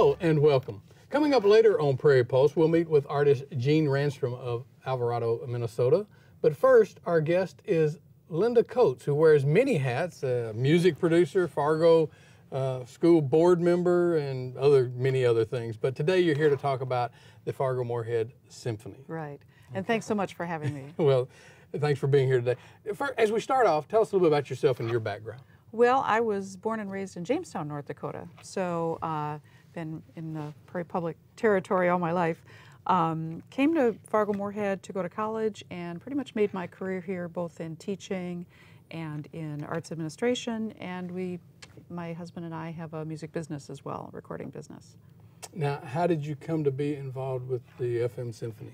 Hello and welcome. Coming up later on Prairie Pulse, we'll meet with artist Jean Ranstrom of Alvarado, Minnesota. But first, our guest is Linda Coates, who wears many hats, a music producer, Fargo school board member, and many other things. But today you're here to talk about the Fargo-Moorhead Symphony. Right. And thanks so much for having me. Well, thanks for being here today. As we start off, tell us a little bit about yourself and your background. Well, I was born and raised in Jamestown, North Dakota, so been in the Prairie Public territory all my life. Came to Fargo-Moorhead to go to college and pretty much made my career here, both in teaching and in arts administration, and my husband and I have a music business as well, recording business. Now, how did you come to be involved with the F.M. Symphony?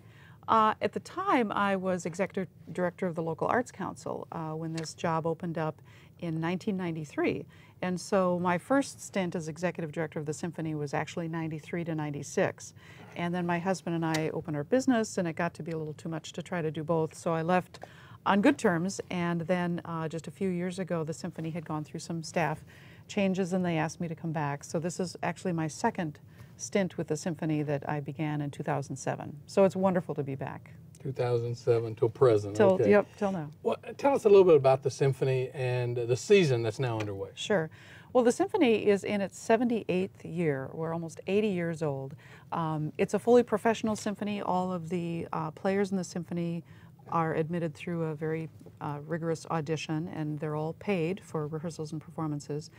At the time, I was executive director of the local arts council when this job opened up in 1993. And so my first stint as executive director of the symphony was actually 93 to 96. And then my husband and I opened our business, and it got to be a little too much to try to do both. So I left on good terms, and then just a few years ago, the symphony had gone through some staff changes, and they asked me to come back. So this is actually my second stint with the symphony that I began in 2007. So it's wonderful to be back. 2007 till present. Okay. Yep, till now. Well, tell us a little bit about the symphony and the season that's now underway. Sure. Well, the symphony is in its 78th year. We're almost 80 years old. It's a fully professional symphony. All of the players in the symphony are admitted through a very rigorous audition, and they're all paid for rehearsals and performances.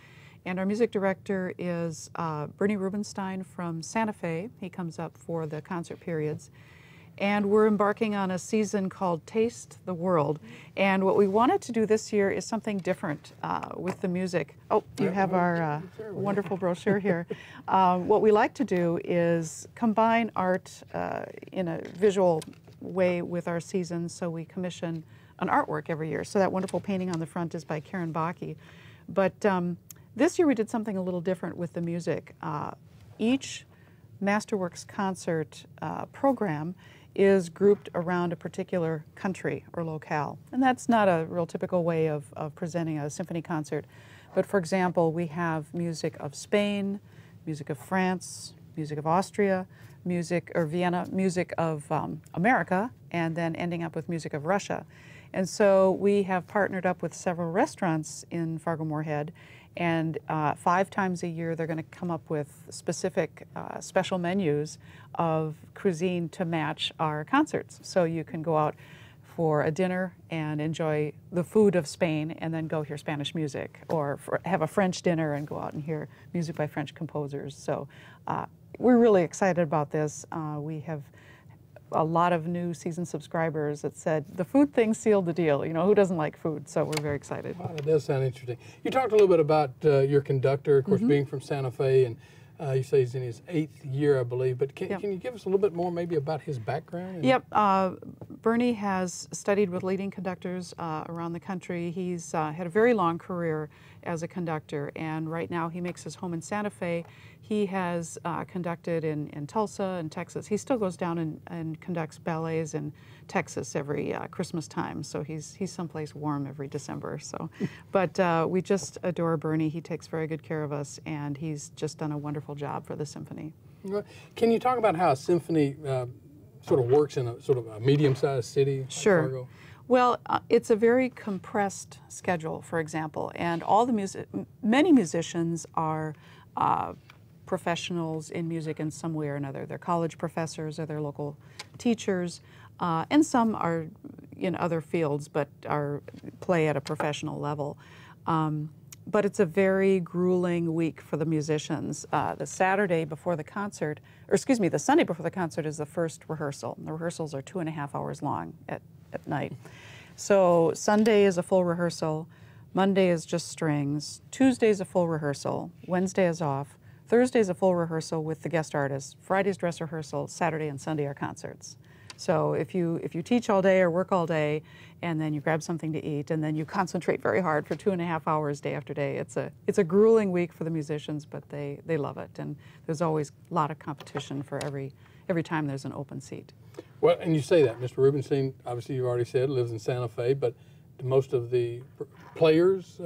And our music director is Bernie Rubinstein from Santa Fe. He comes up for the concert periods. And we're embarking on a season called Taste the World. And what we wanted to do this year is something different with the music. Oh, you have our wonderful brochure here. What we like to do is combine art in a visual way with our season, so we commission an artwork every year. So that wonderful painting on the front is by Karen Bakke. But this year we did something a little different with the music. Each Masterworks concert program is grouped around a particular country or locale. And that's not a real typical way of presenting a symphony concert. But for example, we have music of Spain, music of France, music of Austria, music or Vienna, music of America, and then ending up with music of Russia. And so we have partnered up with several restaurants in Fargo-Moorhead, and 5 times a year they're going to come up with specific special menus of cuisine to match our concerts. So you can go out for a dinner and enjoy the food of Spain and then go hear Spanish music, or have a French dinner and go out and hear music by French composers. So we're really excited about this. We have a lot of new season subscribers that said the food thing sealed the deal. You know, who doesn't like food? So we're very excited. Wow, that does sound interesting. You talked a little bit about your conductor, of course, being from Santa Fe, and you say he's in his 8th year, I believe. But can you give us a little bit more maybe about his background? Yep. Bernie has studied with leading conductors around the country. He's had a very long career as a conductor, and right now he makes his home in Santa Fe. He has conducted in Tulsa and Texas. He still goes down and conducts ballets in Texas every Christmas time, so he's someplace warm every December. So, but we just adore Bernie. He takes very good care of us, and he's just done a wonderful job for the symphony. Can you talk about how a symphony sort of works in a sort of a medium-sized city? Sure. Like Fargo? Well, it's a very compressed schedule, for example, and all the many musicians are professionals in music in some way or another. They're college professors or they're local teachers, and some are in other fields but play at a professional level. But it's a very grueling week for the musicians. The Sunday before the concert is the first rehearsal. The rehearsals are 2.5 hours long at night. So Sunday is a full rehearsal, Monday is just strings, Tuesday is a full rehearsal, Wednesday is off, Thursday's a full rehearsal with the guest artist, Friday's dress rehearsal, Saturday and Sunday are concerts. So if you teach all day or work all day, and then you grab something to eat, and then you concentrate very hard for 2.5 hours day after day, it's a grueling week for the musicians, but they love it. And there's always a lot of competition for every time there's an open seat. Well, and you say that, Mr. Rubinstein, obviously you've already said, lives in Santa Fe, but most of the players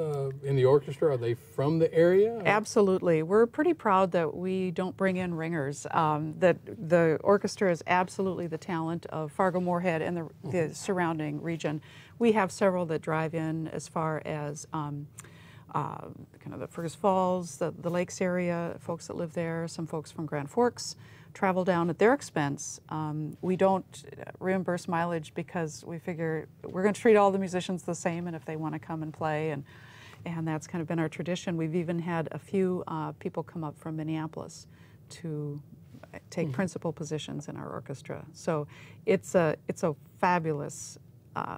in the orchestra, are they from the area? Absolutely. We're pretty proud that we don't bring in ringers, that the orchestra is absolutely the talent of Fargo-Moorhead and the surrounding region. We have several that drive in as far as kind of the Fergus Falls, the Lakes area, folks that live there, some folks from Grand Forks travel down at their expense. We don't reimburse mileage because we figure we're going to treat all the musicians the same, and if they want to come and play, and that's kind of been our tradition. We've even had a few people come up from Minneapolis to take principal positions in our orchestra. So it's a fabulous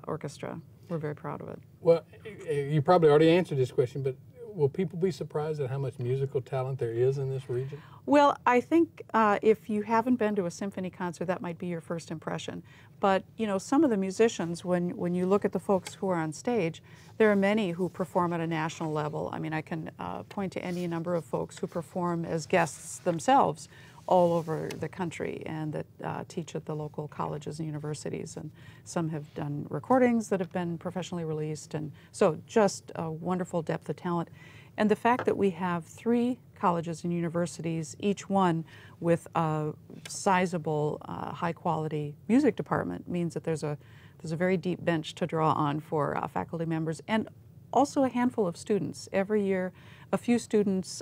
orchestra. We're very proud of it. Well, you probably already answered this question, but will people be surprised at how much musical talent there is in this region? Well, I think if you haven't been to a symphony concert, that might be your first impression. But, you know, some of the musicians, when you look at the folks who are on stage, there are many who perform at a national level. I mean, I can point to any number of folks who perform as guests themselves all over the country and that teach at the local colleges and universities. And some have done recordings that have been professionally released. And so just a wonderful depth of talent. And the fact that we have 3 colleges and universities, each one with a sizable, high-quality music department, means that there's a very deep bench to draw on for faculty members and also a handful of students. Every year, a few students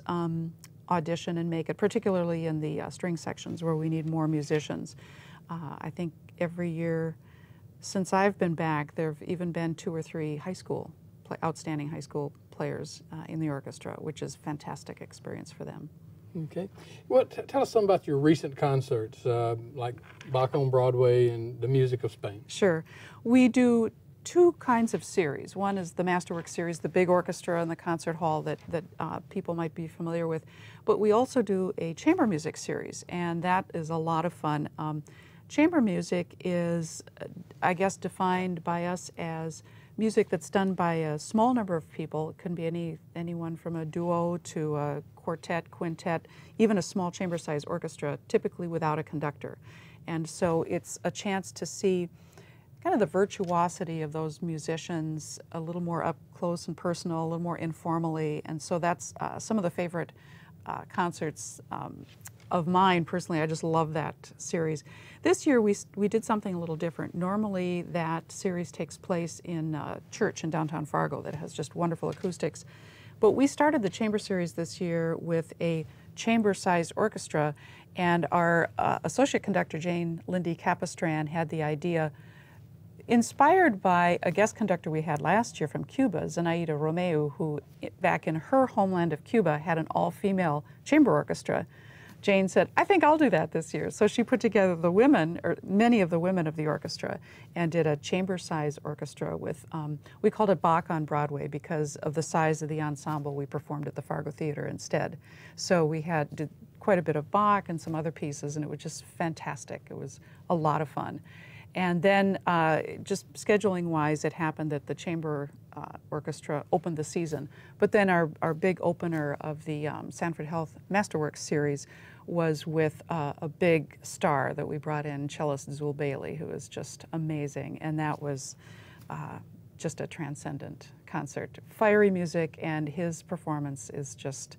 audition and make it, particularly in the string sections where we need more musicians. I think every year since I've been back, there have even been 2 or 3 outstanding high school players in the orchestra, which is a fantastic experience for them. Okay. Well, tell us something about your recent concerts, like Bakke on Broadway and The Music of Spain. Sure. We do 2 kinds of series. One is the Masterwork series, the big orchestra and the concert hall that people might be familiar with. But we also do a chamber music series, and that is a lot of fun. Chamber music is, I guess, defined by us as music that's done by a small number of people. It can be anyone from a duo to a quartet, quintet, even a small chamber-sized orchestra, typically without a conductor. And so it's a chance to see kind of the virtuosity of those musicians a little more up close and personal, a little more informally. And so that's some of the favorite concerts of mine personally. I just love that series. This year we did something a little different. Normally that series takes place in a church in downtown Fargo that has just wonderful acoustics. But we started the chamber series this year with a chamber-sized orchestra, and our associate conductor, Jane Lindy Capistran, had the idea, inspired by a guest conductor we had last year from Cuba, Zenaida Romeu, who back in her homeland of Cuba had an all-female chamber orchestra. Jane said, I think I'll do that this year. So she put together the women, or many of the women of the orchestra, and did a chamber-sized orchestra with, we called it Bakke on Broadway because of the size of the ensemble we performed at the Fargo Theater instead. So we did quite a bit of Bach and some other pieces, and it was just fantastic. It was a lot of fun. And then just scheduling-wise, it happened that the chamber orchestra opened the season. But then our big opener of the Sanford Health Masterworks series was with a big star that we brought in, cellist Zuill Bailey, who is just amazing. And that was just a transcendent concert. Fiery music, and his performance is just...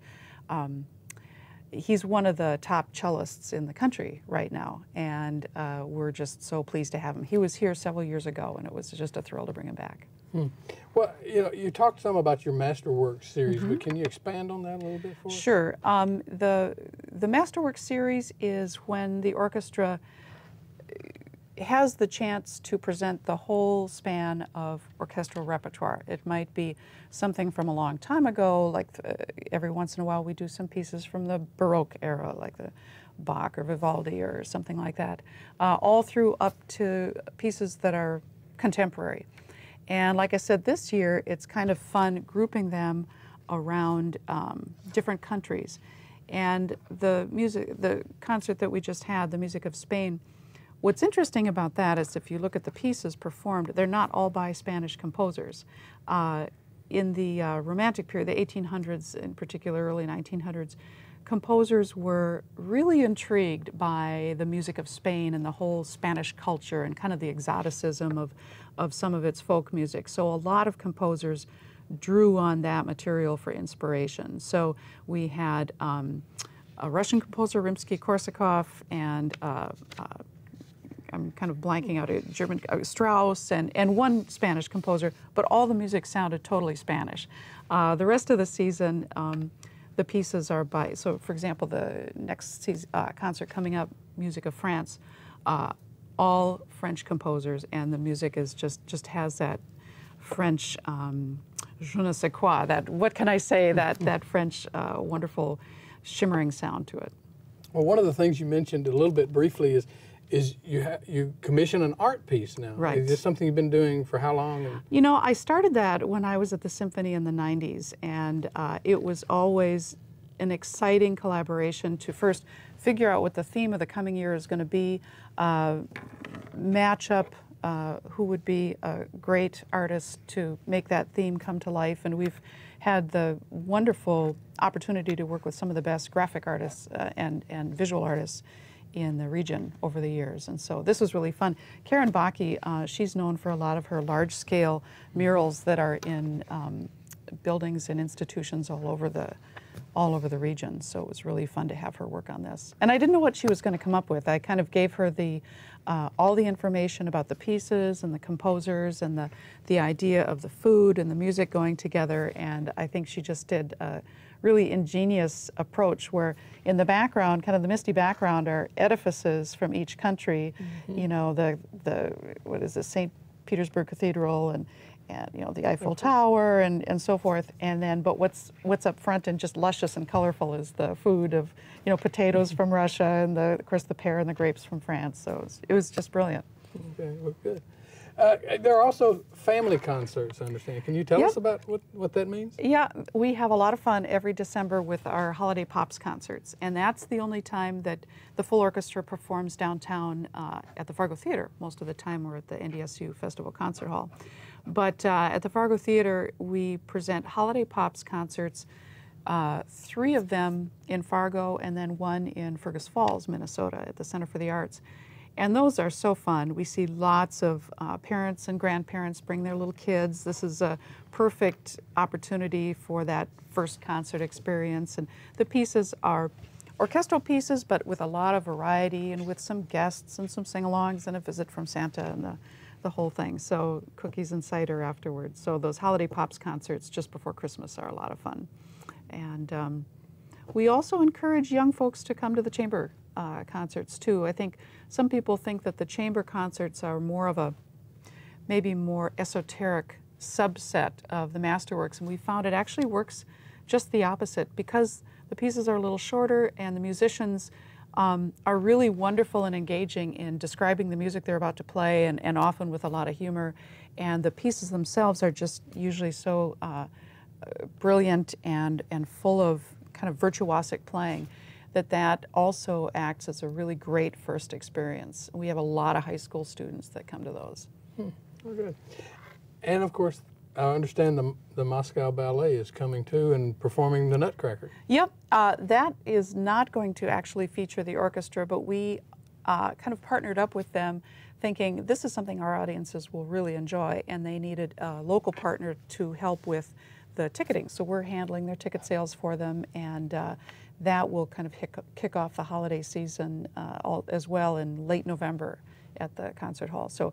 he's one of the top cellists in the country right now, and we're just so pleased to have him. He was here several years ago, and it was just a thrill to bring him back. Well, you know, you talked some about your Masterwork series, but can you expand on that a little bit for us? Sure. The Masterwork series is when the orchestra has the chance to present the whole span of orchestral repertoire. It might be something from a long time ago, like every once in a while we do some pieces from the Baroque era, like the Bach or Vivaldi or something like that, all through up to pieces that are contemporary. And like I said, this year it's kind of fun grouping them around different countries. And the concert that we just had, The Music of Spain, what's interesting about that is if you look at the pieces performed, they're not all by Spanish composers. In the Romantic period, the 1800s in particular, early 1900s, composers were really intrigued by the music of Spain and the whole Spanish culture and kind of the exoticism of some of its folk music. So a lot of composers drew on that material for inspiration. So we had a Russian composer, Rimsky-Korsakov, and I'm kind of blanking out a German, Strauss, and one Spanish composer, but all the music sounded totally Spanish. The rest of the season, the pieces are by, so for example, the next season, concert coming up, Music of France, all French composers, and the music is just has that French je ne sais quoi, that what can I say, that French wonderful shimmering sound to it. Well, one of the things you mentioned a little bit briefly is you commission an art piece now. Right. Is this something you've been doing for how long? You know, I started that when I was at the symphony in the 90s, and it was always an exciting collaboration to first figure out what the theme of the coming year is going to be, match up who would be a great artist to make that theme come to life. And we've had the wonderful opportunity to work with some of the best graphic artists and visual artists in the region over the years, and so this was really fun. Karen Bakke, she's known for a lot of her large-scale murals that are in buildings and institutions all over the region. So it was really fun to have her work on this. And I didn't know what she was going to come up with. I kind of gave her the all the information about the pieces and the composers and the idea of the food and the music going together. And I think she just did really ingenious approach where in the background, kind of the misty background, are edifices from each country. Mm-hmm. You know, the what is it, St. Petersburg Cathedral and you know, the Eiffel Tower and so forth. And then, but what's up front and just luscious and colorful is the food of, you know, potatoes from Russia and of course the pear and the grapes from France. So it was just brilliant. Okay, well, good. There are also family concerts, I understand. Can you tell us about what that means? Yeah, we have a lot of fun every December with our Holiday Pops concerts, and that's the only time that the full orchestra performs downtown at the Fargo Theater. Most of the time we're at the NDSU Festival Concert Hall. But at the Fargo Theater, we present Holiday Pops concerts, three of them in Fargo and then one in Fergus Falls, Minnesota, at the Center for the Arts. And those are so fun. We see lots of parents and grandparents bring their little kids. This is a perfect opportunity for that first concert experience. And the pieces are orchestral pieces, but with a lot of variety and with some guests and some sing-alongs and a visit from Santa and the whole thing. So cookies and cider afterwards. So those Holiday Pops concerts just before Christmas are a lot of fun. And we also encourage young folks to come to the chamber concerts too. I think some people think that the chamber concerts are more of a maybe more esoteric subset of the masterworks, and we found it actually works just the opposite because the pieces are a little shorter and the musicians are really wonderful and engaging in describing the music they're about to play and often with a lot of humor. And the pieces themselves are just usually so brilliant and full of kind of virtuosic playing that also acts as a really great first experience. We have a lot of high school students that come to those. Oh, good. And of course, I understand the Moscow Ballet is coming too and performing the Nutcracker. Yep, that is not going to actually feature the orchestra, but we kind of partnered up with them thinking this is something our audiences will really enjoy, and they needed a local partner to help with the ticketing. So we're handling their ticket sales for them, and that will kind of kick off the holiday season as well in late November at the concert hall. So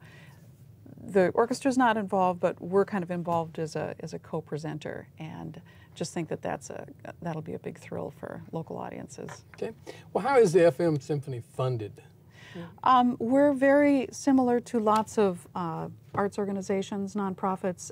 the orchestra's not involved, but we're kind of involved as a co-presenter, and just think that that'll be a big thrill for local audiences. Okay. Well, how is the FM Symphony funded? We're very similar to lots of arts organizations, nonprofits.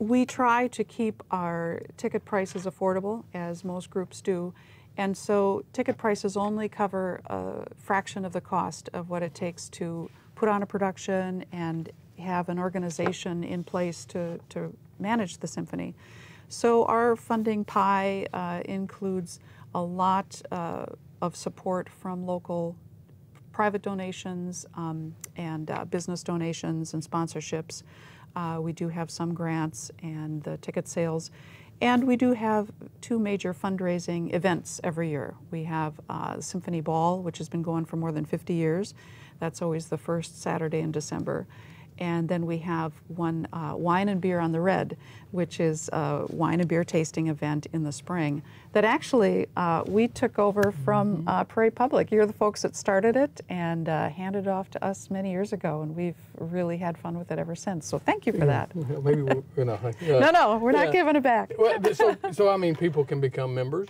We try to keep our ticket prices affordable, as most groups do, and so ticket prices only cover a fraction of the cost of what it takes to put on a production and have an organization in place to manage the symphony. So our funding pie includes a lot of support from local private donations and business donations and sponsorships. We do have some grants and the ticket sales, And we do have two major fundraising events every year. We have Symphony Ball, which has been going for more than 50 years. That's always the first Saturday in December. And then we have one Wine and Beer on the Red, which is a wine and beer tasting event in the spring that actually we took over from Prairie Public. You're the folks that started it and handed it off to us many years ago, and we've really had fun with it ever since. So thank you for that. Maybe we're not. No, we're not giving it back. Well, so I mean, people can become members?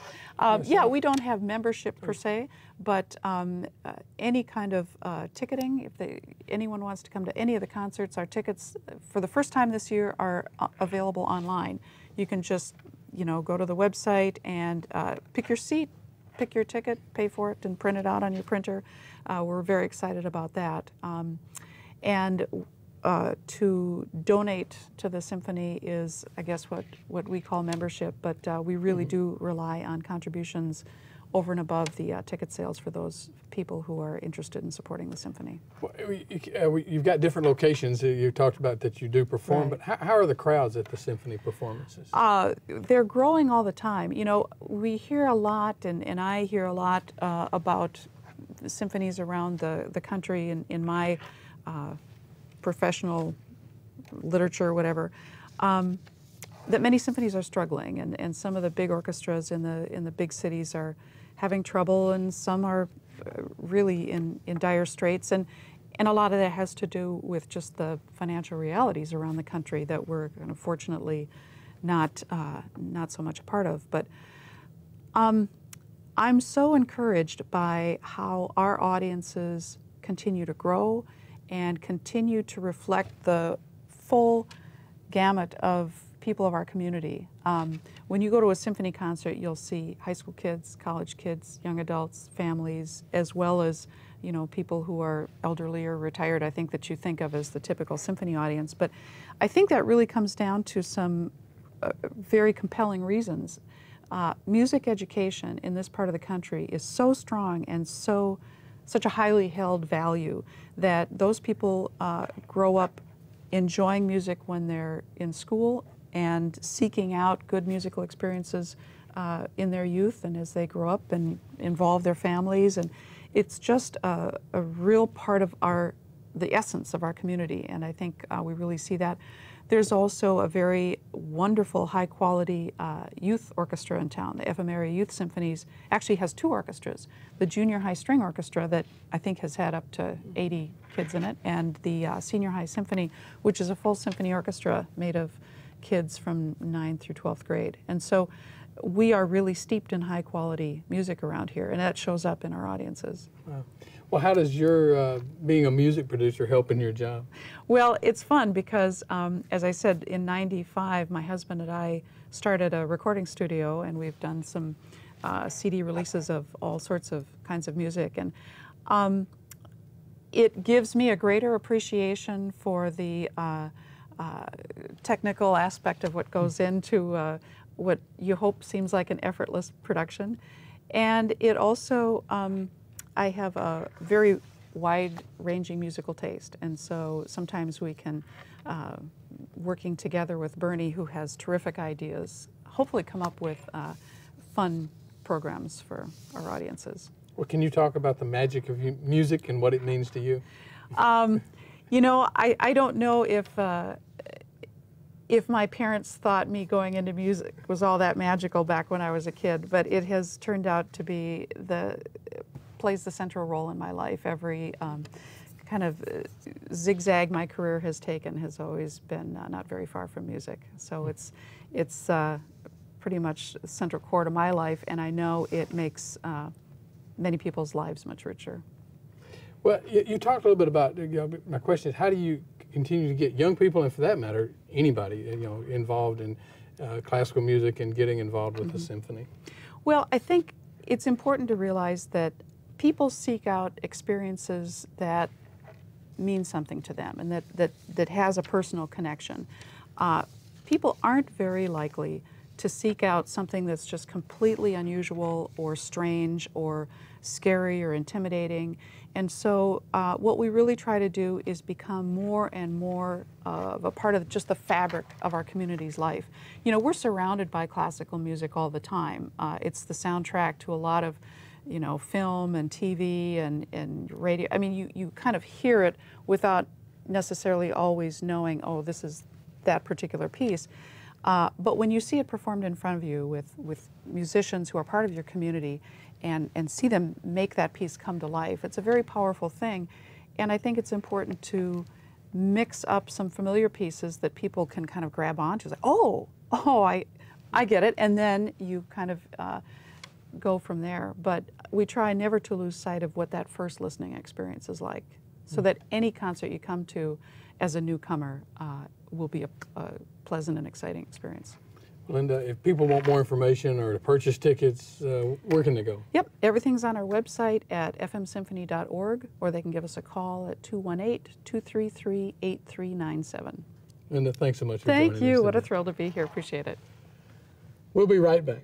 Yeah, we don't have membership per se, but any kind of ticketing, if anyone wants to come to any of the concerts, our tickets for the first time this year are available online. You can just, go to the website and pick your seat, pick your ticket, pay for it, and print it out on your printer. We're very excited about that. To donate to the symphony is, I guess, what we call membership, but we really do rely on contributions over and above the ticket sales for those people who are interested in supporting the symphony. Well, you've got different locations that you talked about that you do perform, but how are the crowds at the symphony performances? They're growing all the time. We hear a lot, and I hear a lot about symphonies around the country in my professional literature, whatever. That many symphonies are struggling, and some of the big orchestras in the big cities are having trouble, and some are really in dire straits, and a lot of that has to do with just the financial realities around the country that we're kind of fortunately not so much a part of. But I'm so encouraged by how our audiences continue to grow and continue to reflect the full gamut of people of our community. When you go to a symphony concert, you'll see high school kids, college kids, young adults, families, as well as people who are elderly or retired, I think, that you think of as the typical symphony audience. But I think that really comes down to some very compelling reasons. Music education in this part of the country is so strong and such a highly held value that those people grow up enjoying music when they're in school and seeking out good musical experiences in their youth and as they grow up and involve their families. And it's just a real part of the essence of our community, and I think we really see that. There's also a very wonderful, high-quality youth orchestra in town. The F.M. Area Youth Symphonies actually has two orchestras, the Junior High String Orchestra that I think has had up to 80 kids in it, and the Senior High Symphony, which is a full symphony orchestra made of kids from 9th through 12th grade. And so we are really steeped in high-quality music around here, and that shows up in our audiences. Wow. Well, how does your being a music producer help in your job? Well, it's fun because, as I said, in '95, my husband and I started a recording studio, and we've done some CD releases of all sorts of kinds of music. And it gives me a greater appreciation for the technical aspect of what goes into what you hope seems like an effortless production. And it also, I have a very wide-ranging musical taste, and so sometimes we can, working together with Bernie, who has terrific ideas, hopefully come up with fun programs for our audiences. Well, can you talk about the magic of music and what it means to you? I don't know if my parents thought me going into music was all that magical back when I was a kid, but it has turned out to be plays the central role in my life. Every kind of zigzag my career has taken has always been not very far from music. So it's pretty much central core to my life, and I know it makes many people's lives much richer. Well, you talked a little bit about, my question is, how do you continue to get young people, and for that matter, anybody, involved in classical music and getting involved with the symphony? Well, I think it's important to realize that people seek out experiences that mean something to them and that has a personal connection. People aren't very likely to seek out something that's just completely unusual or strange or scary or intimidating. And so what we really try to do is become more and more of a part of just the fabric of our community's life. You know, we're surrounded by classical music all the time. It's the soundtrack to a lot of, you know, film and TV and radio. I mean, you kind of hear it without necessarily always knowing, oh, this is that particular piece. But when you see it performed in front of you with musicians who are part of your community and see them make that piece come to life, it's a very powerful thing. And I think it's important to mix up some familiar pieces that people can kind of grab onto. It's like, oh, I get it. And then you kind of go from there. But we try never to lose sight of what that first listening experience is like, so that any concert you come to as a newcomer will be a pleasant and exciting experience. Linda, if people want more information or to purchase tickets, where can they go? Yep, everything's on our website at fmsymphony.org, or they can give us a call at 218-233-8397. Linda, thanks so much for joining us. Thank you. What a thrill to be here. Appreciate it. We'll be right back.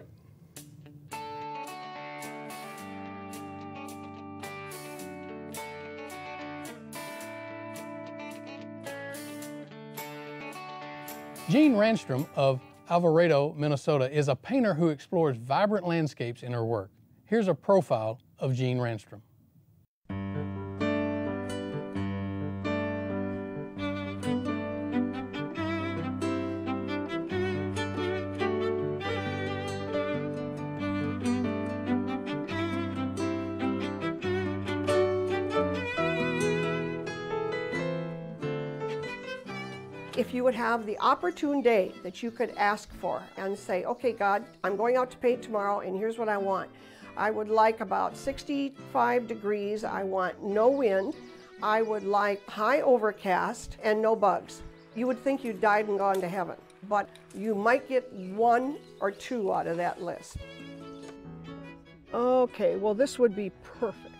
Jean Ranstrom of Alvarado, Minnesota, is a painter who explores vibrant landscapes in her work. Here's a profile of Jean Ranstrom. If you would have the opportune day that you could ask for and say, okay, God, I'm going out to paint tomorrow and here's what I want. I would like about 65 degrees. I want no wind. I would like high overcast and no bugs. You would think you'd died and gone to heaven, but you might get one or two out of that list. Okay, well, this would be perfect.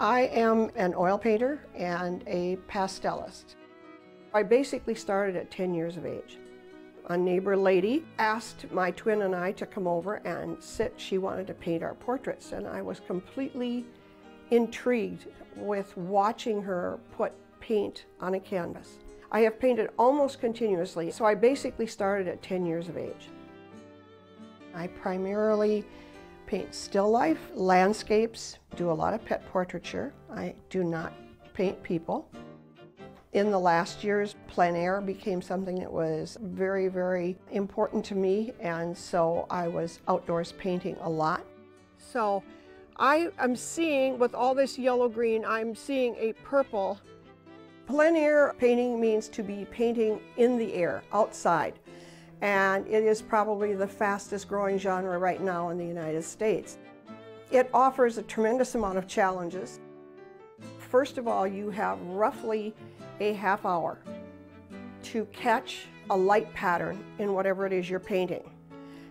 I am an oil painter and a pastelist. I basically started at 10 years of age. A neighbor lady asked my twin and I to come over and sit. She wanted to paint our portraits, and I was completely intrigued with watching her put paint on a canvas. I have painted almost continuously, so I basically started at 10 years of age. I primarily paint still life, landscapes, do a lot of pet portraiture. I do not paint people. In the last years, plein air became something that was very, very important to me, and so I was outdoors painting a lot. So I am seeing, with all this yellow-green, I'm seeing a purple. Plein air painting means to be painting in the air, outside, and it is probably the fastest growing genre right now in the United States. It offers a tremendous amount of challenges. First of all, you have roughly a half hour to catch a light pattern in whatever it is you're painting.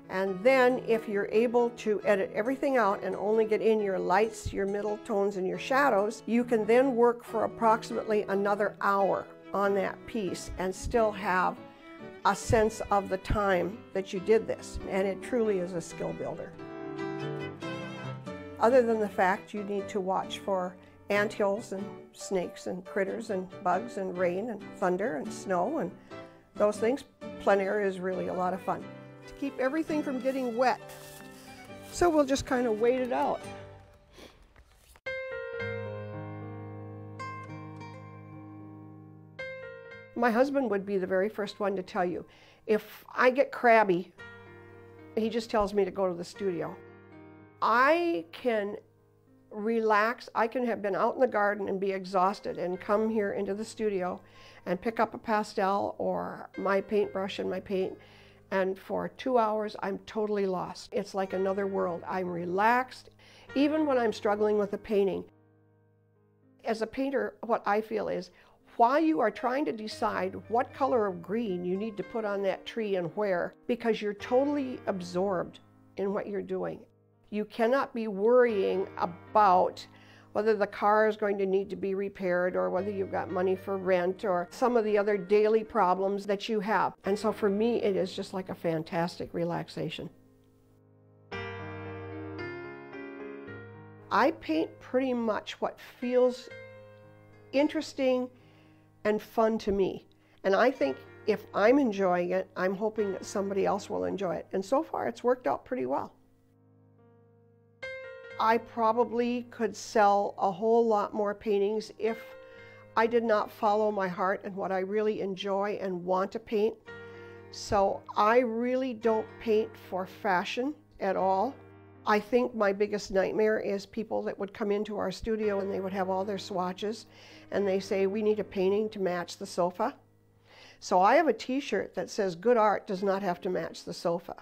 And then if you're able to edit everything out and only get in your lights, your middle tones, and your shadows, you can then work for approximately another hour on that piece and still have a sense of the time that you did this. And it truly is a skill builder. Other than the fact you need to watch for anthills and snakes and critters and bugs and rain and thunder and snow and those things, plein air is really a lot of fun. To keep everything from getting wet. So we'll just kind of wait it out. My husband would be the very first one to tell you, if I get crabby, he just tells me to go to the studio. I can relax. I can have been out in the garden and be exhausted and come here into the studio and pick up a pastel or my paintbrush and my paint, and for 2 hours I'm totally lost. It's like another world. I'm relaxed even when I'm struggling with a painting. As a painter, what I feel is while you are trying to decide what color of green you need to put on that tree and where, because you're totally absorbed in what you're doing. You cannot be worrying about whether the car is going to need to be repaired or whether you've got money for rent or some of the other daily problems that you have. And so for me, it is just like a fantastic relaxation. I paint pretty much what feels interesting and fun to me. And I think if I'm enjoying it, I'm hoping that somebody else will enjoy it. And so far, it's worked out pretty well. I probably could sell a whole lot more paintings if I did not follow my heart and what I really enjoy and want to paint. So I really don't paint for fashion at all. I think my biggest nightmare is people that would come into our studio and they would have all their swatches and they say, we need a painting to match the sofa. So I have a t-shirt that says, good art does not have to match the sofa.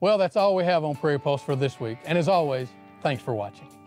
Well, that's all we have on Prairie Pulse for this week. And as always, thanks for watching.